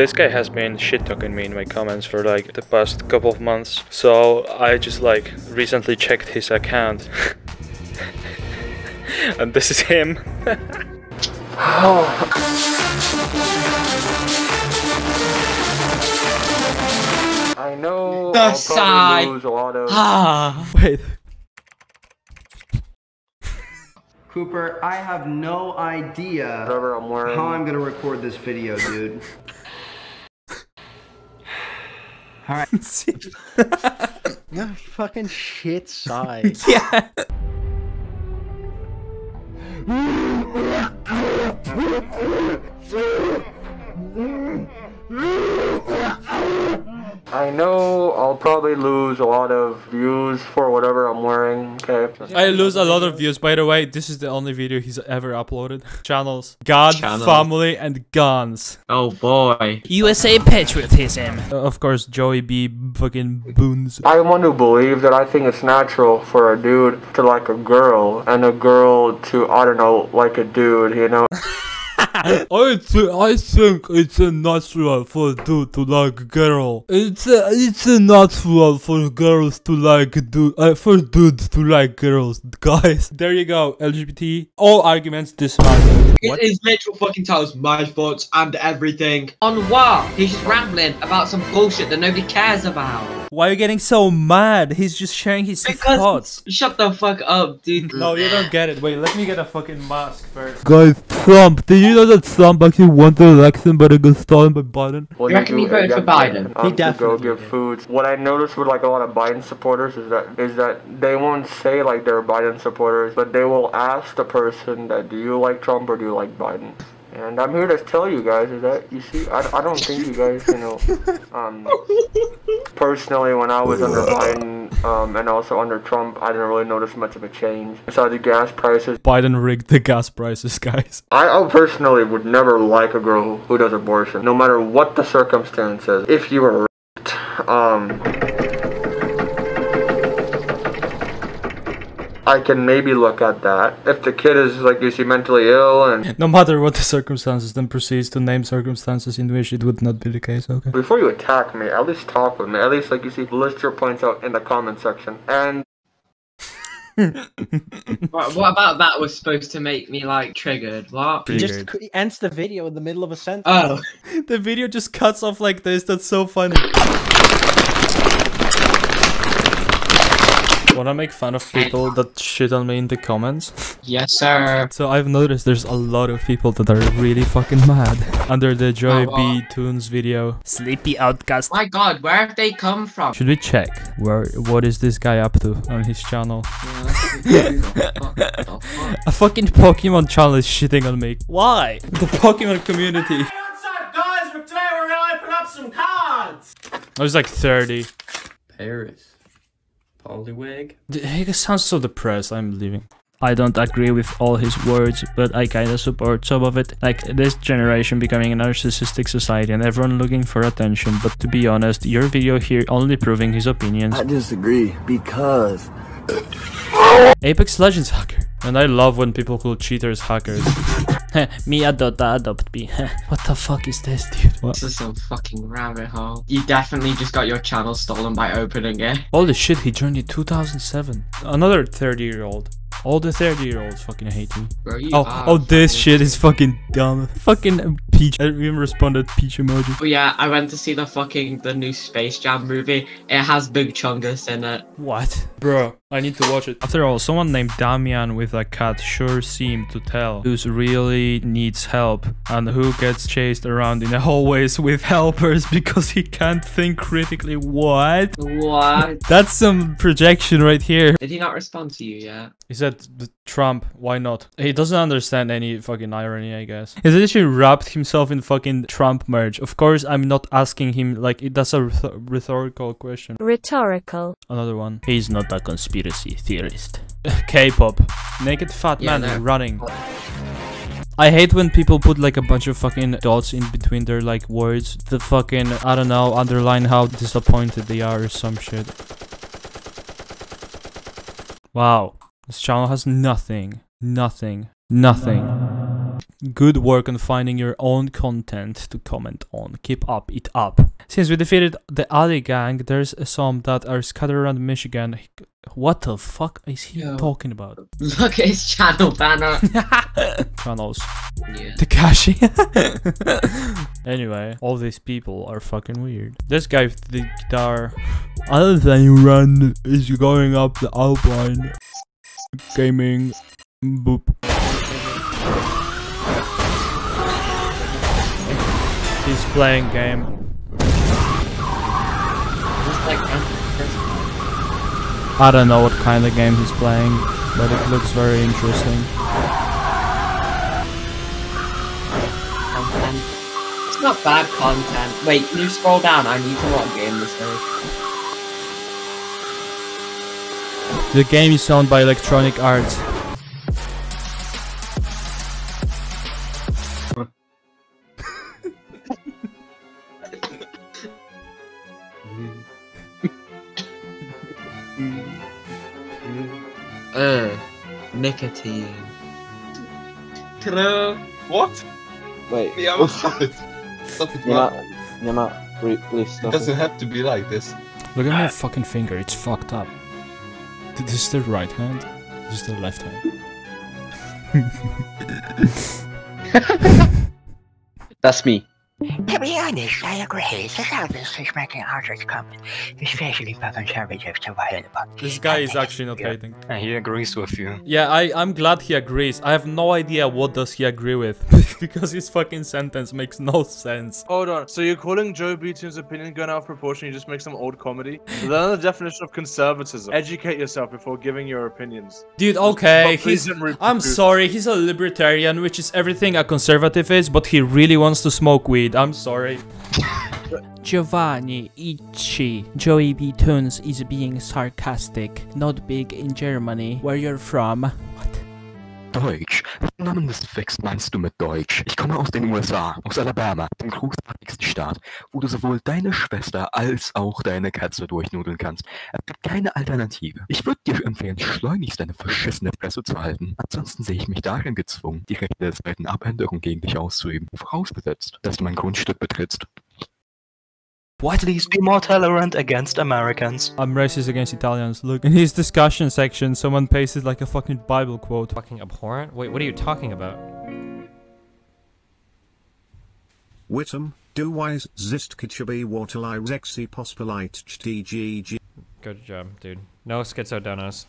This guy has been shit-talking me in my comments for like the past couple of months, so I just like recently checked his account and this is him. Oh. I know the side. Wait. Cooper, I have no idea how I'm gonna record this video, dude. Alright. The fucking shit side. Yeah. I know I'll probably lose a lot of views for whatever I'm wearing, okay? I lose a lot of views, by the way. This is the only video he's ever uploaded. Channels. God, Channel. Family, and guns. Oh boy. USA patriotism. Of course, Joey B fucking Boons. I want to believe that I think it's natural for a dude to like a girl, and a girl to, I don't know, like a dude, you know? I think it's natural for a dude to like a girl. It's natural for girls to like dude, for dudes to like girls, guys. There you go, LGBT. All arguments dismantled. It is literal fucking tells my thoughts and everything. On what? He's just rambling about some bullshit that nobody cares about. Why are you getting so mad? He's just sharing his thoughts. Shut the fuck up, dude. No, you don't get it. Wait, let me get a fucking mask first. Guys, Trump. Did you know that Trump actually won the election but it got stolen by Biden? Well, you reckon he voted for Biden? He definitely did. Go give food. What I noticed with like a lot of Biden supporters is that they won't say like they're Biden supporters, but they will ask the person that do you like Trump or do you like Biden? And I'm here to tell you guys is that, you see, I don't think you guys, you know, personally when I was under Biden and also under Trump, I didn't really notice much of a change. Besides the gas prices. Biden rigged the gas prices, guys. I personally would never like a girl who does abortion, no matter what the circumstances. If you were raped, I can maybe look at that. If the kid is, like, you see, mentally ill and... No matter what the circumstances, then proceeds to name circumstances in which it would not be the case, okay? Before you attack me, at least talk with me. At least, like, you see, list your points out in the comment section. And... what about that was supposed to make me, like, triggered? What? Triggered. He just ends the video in the middle of a sentence. Oh. The video just cuts off like this. That's so funny. Wanna make fun of people that shit on me in the comments? Yes, sir. So I've noticed there's a lot of people that are really fucking mad under the Joeybtoonz video. Sleepy outcast. My God, where have they come from? Should we check where? What is this guy up to on his channel? A fucking Pokemon channel is shitting on me. Why? The Pokemon community. Hey, what's up, guys? But today we're gonna open up some cards. I was like 30. Paris. Polywig. He sounds so depressed. I'm leaving. I don't agree with all his words, but I kinda support some of it. Like this generation becoming a narcissistic society and everyone looking for attention. But to be honest, your video here only proving his opinions. I disagree because... Apex Legends hacker. And I love when people call cheaters hackers. Me Adota adopt me. What the fuck is this, dude? What? This is some fucking rabbit hole. You definitely just got your channel stolen by opening it. Holy shit, he joined in 2007. Another 30-year-old. All the 30-year-olds fucking hate me. Bro, oh, this shit is fucking dumb. Fucking Peach. I even responded Peach emoji. But yeah, I went to see the fucking the new Space Jam movie. It has Big Chungus in it. What? Bro, I need to watch it. After all, someone named Damian with a cat sure seemed to tell who's really needs help and who gets chased around in the hallways with helpers because he can't think critically. What? What? That's some projection right here. Did he not respond to you yet? He said Trump, why not? He doesn't understand any fucking irony, I guess. He literally wrapped himself in fucking Trump merch. Of course, I'm not asking him, like, that's a rhetorical question. Rhetorical. Another one. He's not a conspiracy theorist. K-pop. Naked fat man is running. I hate when people put like a bunch of fucking dots in between their like words. The fucking, I don't know, underline how disappointed they are or some shit. Wow. This channel has nothing. Nothing. Good work on finding your own content to comment on. Keep up it up. Since we defeated the other gang, there's some that are scattered around Michigan. What the fuck is he talking about? Look at his channel banner. Channels. Yeah. Takashi. Anyway, all these people are fucking weird. This guy with the guitar. Other than run is going up the Alpine. Gaming. Boop. He's playing game. I don't know what kind of game he's playing, but it looks very interesting. Content. It's not bad content. Wait, can you scroll down? I need to know what game this is. The game is owned by Electronic Arts. Nicotine. Ta-da! What? Wait. The other side. Stop it, man. Yama, please stop. It doesn't have to be like this. Look at my fucking finger. It's fucked up. This is the right hand. This is the left hand. That's me. To be honest, I agree. Society is making hundreds comments, especially for conservatives to violent about. This guy is actually not hating. And he agrees with you. Yeah, I'm glad he agrees. I have no idea what does he agree with. Because his fucking sentence makes no sense. Hold on, so you're calling Joeybtoonz's opinion going out of proportion, you just make some old comedy? Another definition of conservatism. Educate yourself before giving your opinions. Dude, okay, I'm sorry, he's a libertarian, which is everything a conservative is, but he really wants to smoke weed. I'm sorry. Giovanni Ichi. Joeybtoonz is being sarcastic. Not big in Germany. Where you're from. What? Deutsch. Mein Name ist Fix, meinst du mit Deutsch? Ich komme aus den USA, aus Alabama, dem großartigsten Staat, wo du sowohl deine Schwester als auch deine Katze durchnudeln kannst. Es gibt keine Alternative. Ich würde dir empfehlen, schleunigst deine verschissene Fresse zu halten. Ansonsten sehe ich mich darin gezwungen, die Rechte der zweiten Abänderung gegen dich auszuüben, vorausgesetzt, dass du mein Grundstück betrittst. What? Please be more tolerant against Americans. I'm racist against Italians. Look, in his discussion section, someone pasted like a fucking Bible quote. Fucking abhorrent? Wait, what are you talking about? Witam, du weißt zist kichubi waterli rexi pospelite htgg. Good job, dude. No schizo donos.